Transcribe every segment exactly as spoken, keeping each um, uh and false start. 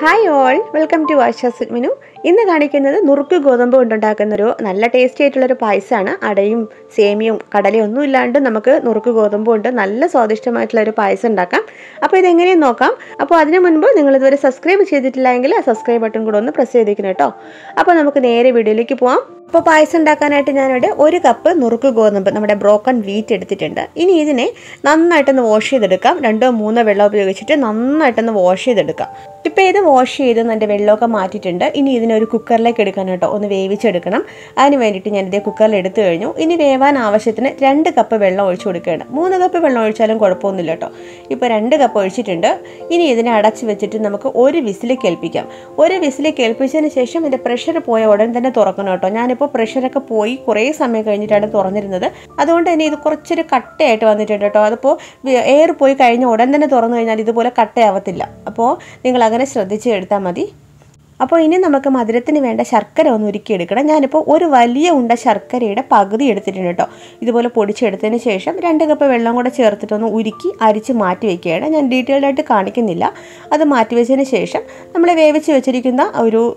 Hi all, welcome to Ashas Food Menu. In the Gadikan, Nurku Godambo and Takanaro, Nalla taste a little paisana, Adim, Samium, Kadalio, Nuland, Namaka, Nurku Godambo, Nalla Sodishtamat Lare Paisan Daka. Apatangari Nokam, Apadambo, Ningle, subscribe to the Langla, subscribe button good on the Prasedikinata. Apanamakanari Vidiliki. If you have a cup of broken wheat, you can wash it. You can wash it. You can wash it. You can wash it. You can wash it. You can wash it. You can wash it. You can wash it. You can wash it. You can wash it. You can wash it. You Pressure like a poi, correct, some make any other or another. I don't need the corchet cut it on the tether, the air poi kind order than a tornado in the pola cut avatilla. Apo, Ninglaganes, the chair tamadi. Upon in the Macamadratan event a sharker on the kid, and upon or valia unda sharker, a pagri editor. With the pola podichert in a session, and take up a well on a chert on Udiki, Arichi Martivicade, and detailed at the Karnikinilla, other Martivis in a session, Namla which Chirikinda, Uru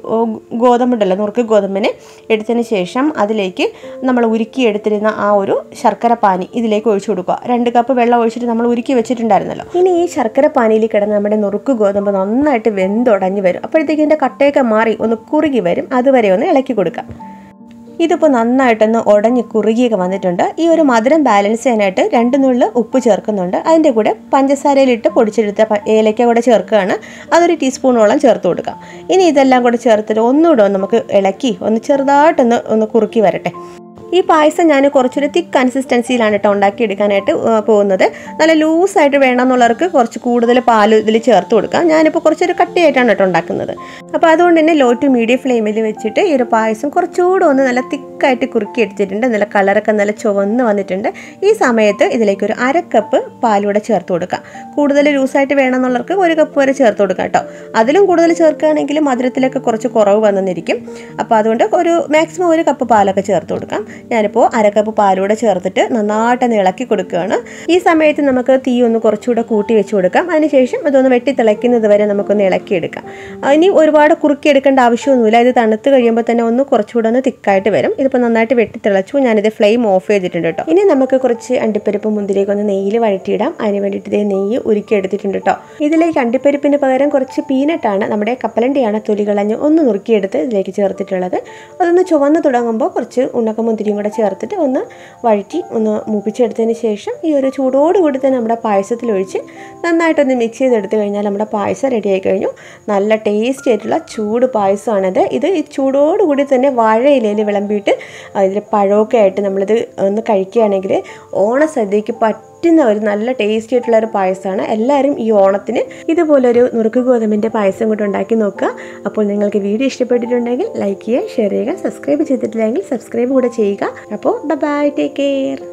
Godamadala, Norka Godamene, Edithan Sesham, Adaleke, Namaluriki editorina Auru, Sharkarapani, Idileko Shuduka, and a bella which Namaluriki Vichet in Darnella. In each Sharkarapani Likanam and Norku Godaman at Vendor and Yver, upper they can cut. Mari on the Kurigi Verim, other very on the Lakikuka. Idupana at an order in Kurigi Kavanatunda, your mother and balance and at a rentanula, Upu Jerkanunda, and they could have Panjasari litter potchita eleka or a jerkana, other teaspoon or a jertoda. In either language chert on the elaki, on the cherdart and on the Kurki Verate. This is a thick consistency. It is a loose side. It is a loose side. It is a loose side. It is a loose side. It is a loose side. It is a loose side. It is Yanapo, Arakapu Paluda Churthata, Nanat and the Laki Kudakana. Is a mate in the Makati on the Korchuda Kuti Chodaka, and a station, but on the Vetti the Lakin of the Veranamakana Kedaka. I knew about a Kurkadak and Avishu, Villa the Anatha, Yambatana on the Korchuda and the Tikite Verum, Ipananati Vetti Telachun and the flame of it. In a Namaka Korchi and Peripamundrik on the Nail Varitidam, I never did the Nay Urikate the Tindata. Either like Antiperipa in a Paran Korchi Pina Tana, Namada Kapalandiana Tuligalana on the Nurkate, Lake Churthata, or the Chovana Tudangamba Korchu, Unakamund. ചേർത്തിട്ട് ഒന്ന് വഴറ്റി ഒന്ന് മൂപ്പിച്ചെടുത്തതിന് ശേഷം ഈ ഒരു ചൂടോട് കൂടി തന്നെ നമ്മുടെ പായസത്തിൽ ഒഴിച്ച് നന്നായിട്ട് ഒന്ന് മിക്സ് ചെയ്തെടുത്തു കഴിഞ്ഞാൽ നമ്മുടെ പായസം റെഡിയായി കഴിഞ്ഞു. നല്ല ടേസ്റ്റി ആയിട്ടുള്ള ചൂട് പായസമാണിത്. ഇത് ഈ ചൂടോട് കൂടി തന്നെ വാഴയിലയിൽ വിളമ്പിയിട്ട് അതിൽ പഴമൊക്കെ ആയിട്ട് നമ്മൾ ഇത് ഒന്ന് കഴിക്കുകയാണെങ്കിൽ ഓണസദ്യക്ക് പറ്റും. നല്ല ടേസ്റ്റി ആയിട്ടുള്ള ഒരു പായസമാണ്. എല്ലാവരും ഈ ഓണത്തിന് ഇതുപോലെ ഒരു നുറുക്ക് ഗോതമ്പിന്റെ പായസം കൊണ്ട് ഉണ്ടാക്കി നോക്കുക. അപ്പോൾ നിങ്ങൾക്ക് വീഡിയോ ഇഷ്ടപ്പെട്ടിട്ടുണ്ടെങ്കിൽ ലൈക്ക് ചെയ്യുക, ഷെയർ ചെയ്യുക, സബ്സ്ക്രൈബ് ചെയ്തിട്ടില്ലെങ്കിൽ സബ്സ്ക്രൈബ് കൂടെ ചെയ്യുക. അപ്പോൾ ബൈ ബൈ, ടേക്ക് കെയർ.